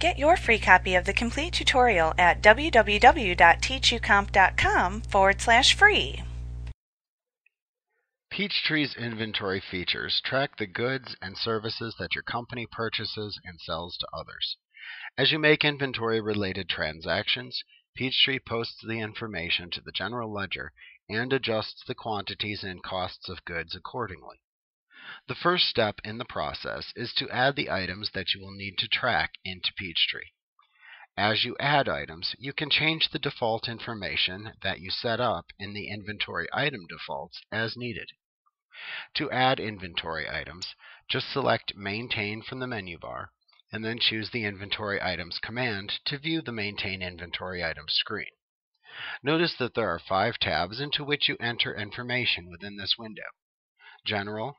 Get your free copy of the complete tutorial at www.teachucomp.com/free. Peachtree's inventory features track the goods and services that your company purchases and sells to others. As you make inventory-related transactions, Peachtree posts the information to the general ledger and adjusts the quantities and costs of goods accordingly. The first step in the process is to add the items that you will need to track into Peachtree. As you add items, you can change the default information that you set up in the inventory item defaults as needed. To add inventory items, just select Maintain from the menu bar, and then choose the Inventory Items command to view the Maintain Inventory Items screen. Notice that there are 5 tabs into which you enter information within this window: General,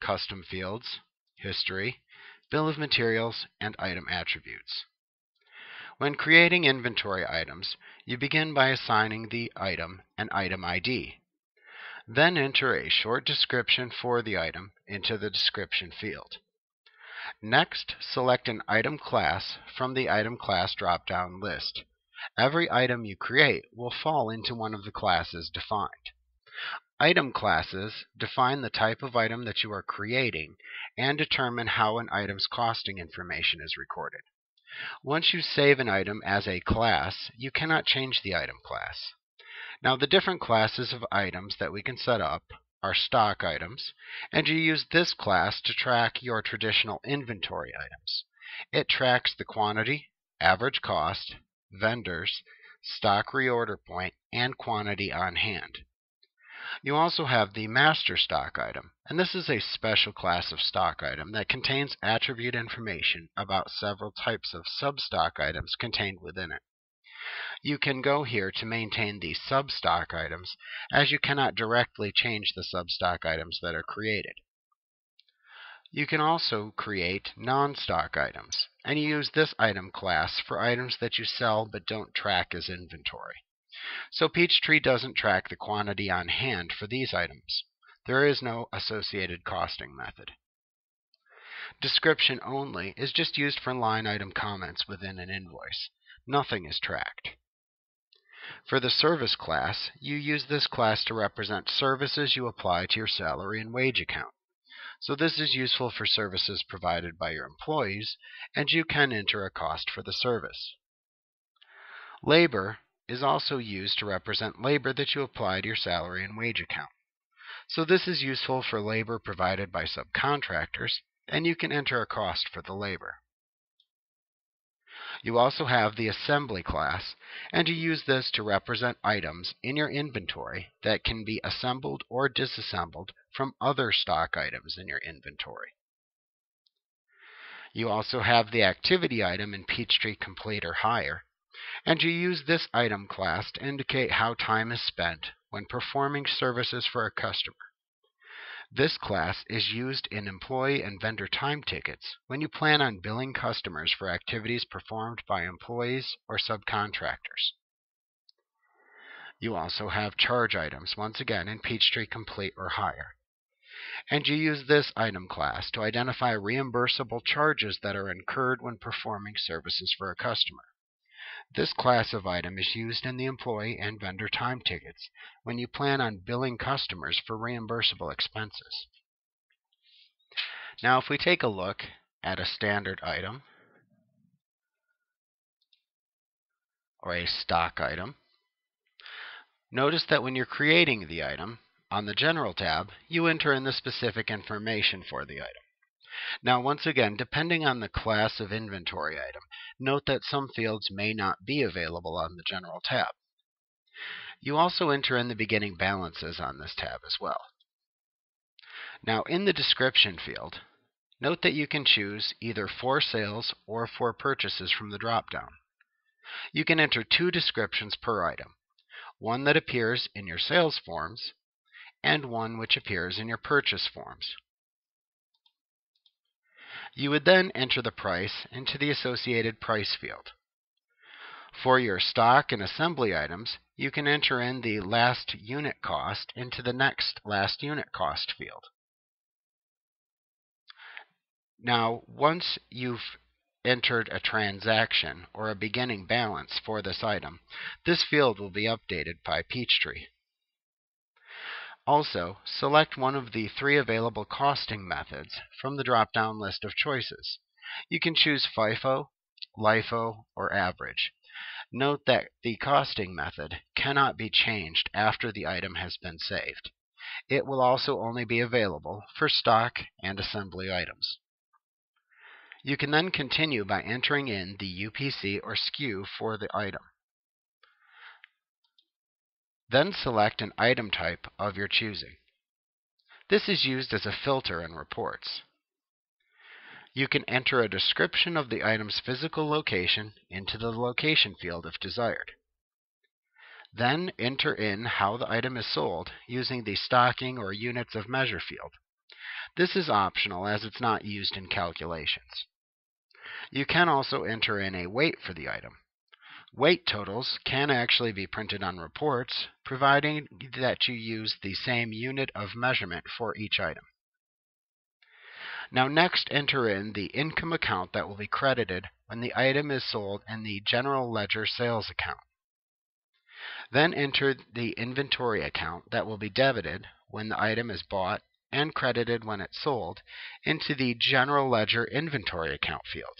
Custom Fields, History, Bill of Materials, and Item Attributes. When creating inventory items, you begin by assigning the item an item ID. Then enter a short description for the item into the description field. Next, select an item class from the item class drop-down list. Every item you create will fall into one of the classes defined. Item classes define the type of item that you are creating and determine how an item's costing information is recorded. Once you save an item as a class, you cannot change the item class. Now, the different classes of items that we can set up are stock items, and you use this class to track your traditional inventory items. It tracks the quantity, average cost, vendors, stock reorder point, and quantity on hand. You also have the master stock item, and this is a special class of stock item that contains attribute information about several types of substock items contained within it. You can go here to maintain the substock items, as you cannot directly change the substock items that are created. You can also create non-stock items, and you use this item class for items that you sell but don't track as inventory. So Peachtree doesn't track the quantity on hand for these items. There is no associated costing method. Description only is just used for line item comments within an invoice. Nothing is tracked. For the service class, you use this class to represent services you apply to your salary and wage account. So this is useful for services provided by your employees, and you can enter a cost for the service. Labor is also used to represent labor that you apply to your salary and wage account. So this is useful for labor provided by subcontractors, and you can enter a cost for the labor. You also have the assembly class, and you use this to represent items in your inventory that can be assembled or disassembled from other stock items in your inventory. You also have the activity item in Peachtree Complete or Higher, and you use this item class to indicate how time is spent when performing services for a customer. This class is used in employee and vendor time tickets when you plan on billing customers for activities performed by employees or subcontractors. You also have charge items, once again in Peachtree Complete or Higher, and you use this item class to identify reimbursable charges that are incurred when performing services for a customer. This class of item is used in the employee and vendor time tickets when you plan on billing customers for reimbursable expenses. Now, if we take a look at a standard item or a stock item, notice that when you're creating the item, on the General tab, you enter in the specific information for the item. Now, once again, depending on the class of inventory item, note that some fields may not be available on the General tab. You also enter in the beginning balances on this tab as well. Now, in the description field, note that you can choose either for sales or for purchases from the drop-down. You can enter 2 descriptions per item, one that appears in your sales forms and one which appears in your purchase forms. You would then enter the price into the associated price field. For your stock and assembly items, you can enter in the last unit cost into the next last unit cost field. Now, once you've entered a transaction or a beginning balance for this item. This field will be updated by Peachtree. Also, select one of the three available costing methods from the drop-down list of choices. You can choose FIFO, LIFO, or average. Note that the costing method cannot be changed after the item has been saved. It will also only be available for stock and assembly items. You can then continue by entering in the UPC or SKU for the item. Then select an item type of your choosing. This is used as a filter in reports. You can enter a description of the item's physical location into the location field if desired. Then enter in how the item is sold using the stocking or units of measure field. This is optional as it's not used in calculations. You can also enter in a weight for the item. Weight totals can actually be printed on reports, providing that you use the same unit of measurement for each item. Now next, enter in the income account that will be credited when the item is sold in the general ledger sales account. Then enter the inventory account that will be debited when the item is bought and credited when it's sold into the General Ledger Inventory Account field.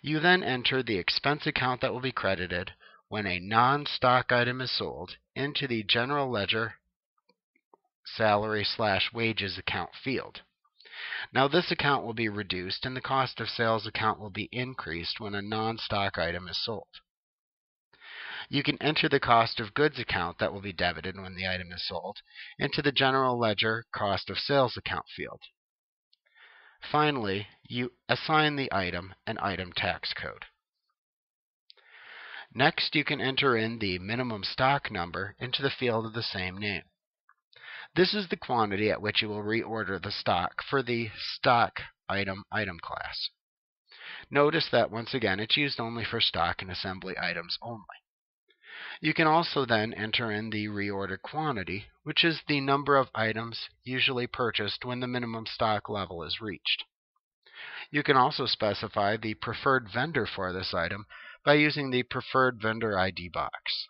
You then enter the expense account that will be credited when a non-stock item is sold into the General Ledger Salary/Wages Account field. Now this account will be reduced and the cost of sales account will be increased when a non-stock item is sold. You can enter the cost of goods account that will be debited when the item is sold into the General Ledger Cost of Sales Account field. Finally, you assign the item an item tax code. Next, you can enter in the minimum stock number into the field of the same name. This is the quantity at which you will reorder the stock for the stock item class. Notice that once again it's used only for stock and assembly items only. You can also then enter in the reorder quantity, which is the number of items usually purchased when the minimum stock level is reached. You can also specify the preferred vendor for this item by using the preferred vendor ID box.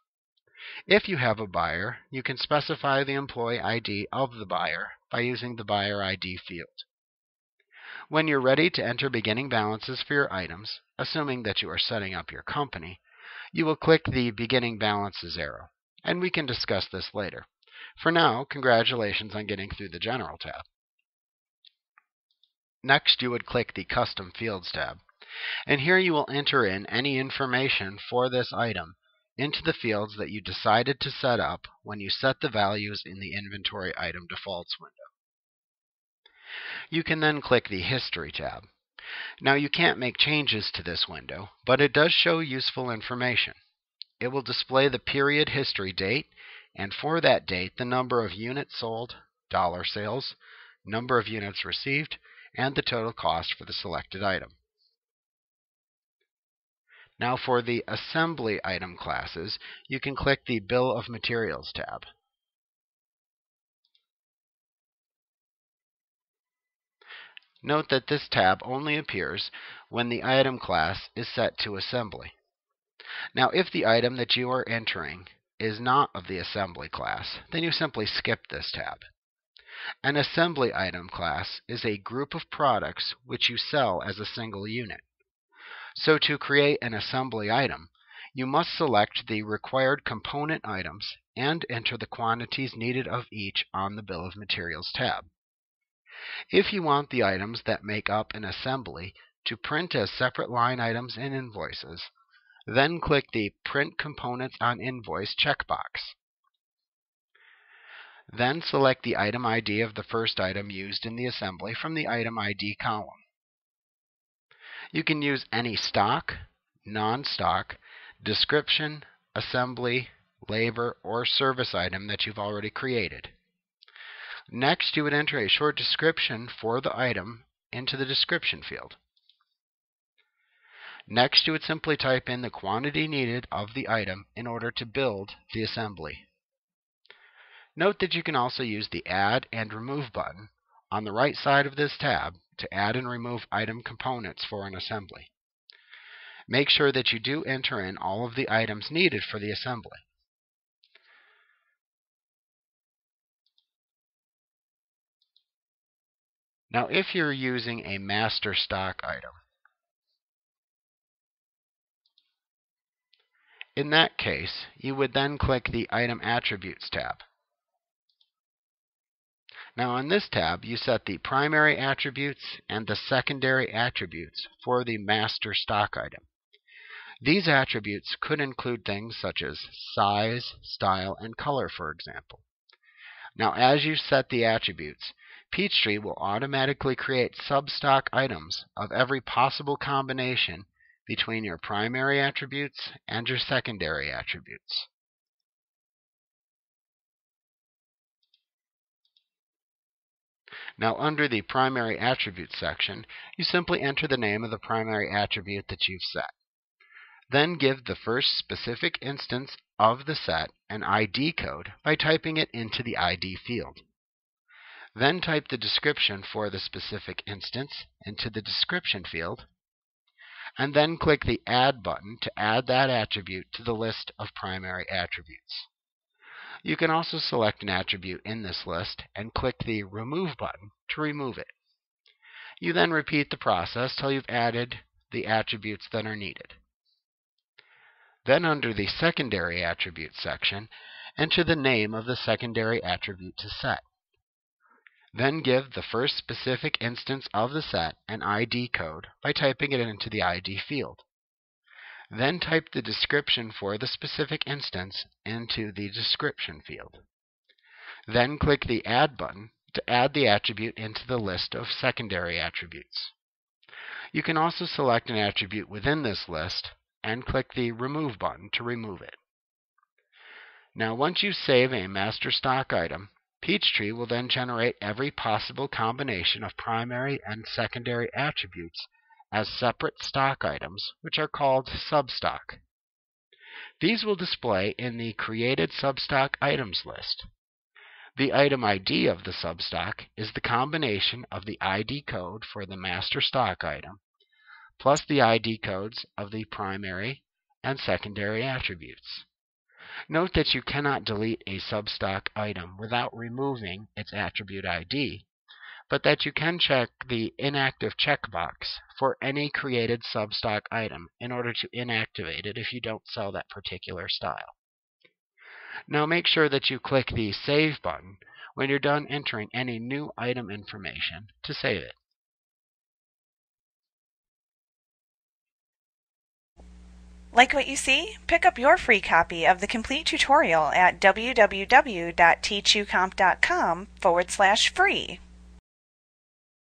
If you have a buyer, you can specify the employee ID of the buyer by using the buyer ID field. When you're ready to enter beginning balances for your items, assuming that you are setting up your company, you will click the Beginning Balances arrow, and we can discuss this later. For now, congratulations on getting through the General tab. Next, you would click the Custom Fields tab, and here you will enter in any information for this item into the fields that you decided to set up when you set the values in the Inventory Item Defaults window. You can then click the History tab. Now, you can't make changes to this window, but it does show useful information. It will display the period history date, and for that date, the number of units sold, dollar sales, number of units received, and the total cost for the selected item. Now, for the assembly item classes, you can click the Bill of Materials tab. Note that this tab only appears when the item class is set to assembly. Now, if the item that you are entering is not of the assembly class, then you simply skip this tab. An assembly item class is a group of products which you sell as a single unit. So to create an assembly item, you must select the required component items and enter the quantities needed of each on the Bill of Materials tab. If you want the items that make up an assembly to print as separate line items in invoices, then click the Print Components on Invoice checkbox. Then select the item ID of the first item used in the assembly from the Item ID column. You can use any stock, non-stock, description, assembly, labor, or service item that you've already created. Next, you would enter a short description for the item into the description field. Next, you would simply type in the quantity needed of the item in order to build the assembly. Note that you can also use the Add and Remove button on the right side of this tab to add and remove item components for an assembly. Make sure that you do enter in all of the items needed for the assembly. Now, if you're using a master stock item, in that case, you would then click the Item Attributes tab. Now, on this tab, you set the primary attributes and the secondary attributes for the master stock item. These attributes could include things such as size, style, and color, for example. Now, as you set the attributes, Peachtree will automatically create sub-stock items of every possible combination between your primary attributes and your secondary attributes. Now, under the primary attributes section, you simply enter the name of the primary attribute that you've set. Then give the first specific instance of the set an ID code by typing it into the ID field. Then type the description for the specific instance into the description field, and then click the Add button to add that attribute to the list of primary attributes. You can also select an attribute in this list and click the Remove button to remove it. You then repeat the process till you've added the attributes that are needed. Then under the Secondary Attributes section, enter the name of the secondary attribute to set. Then give the first specific instance of the set an ID code by typing it into the ID field. Then type the description for the specific instance into the description field. Then click the Add button to add the attribute into the list of secondary attributes. You can also select an attribute within this list and click the Remove button to remove it. Now, once you save a master stock item, Peachtree will then generate every possible combination of primary and secondary attributes as separate stock items, which are called substock. These will display in the Created Substock Items list. The item ID of the substock is the combination of the ID code for the master stock item plus the ID codes of the primary and secondary attributes. Note that you cannot delete a substock item without removing its attribute ID, but that you can check the inactive checkbox for any created substock item in order to inactivate it if you don't sell that particular style. Now, make sure that you click the Save button when you're done entering any new item information to save it. Like what you see? Pick up your free copy of the complete tutorial at www.teachucomp.com/free.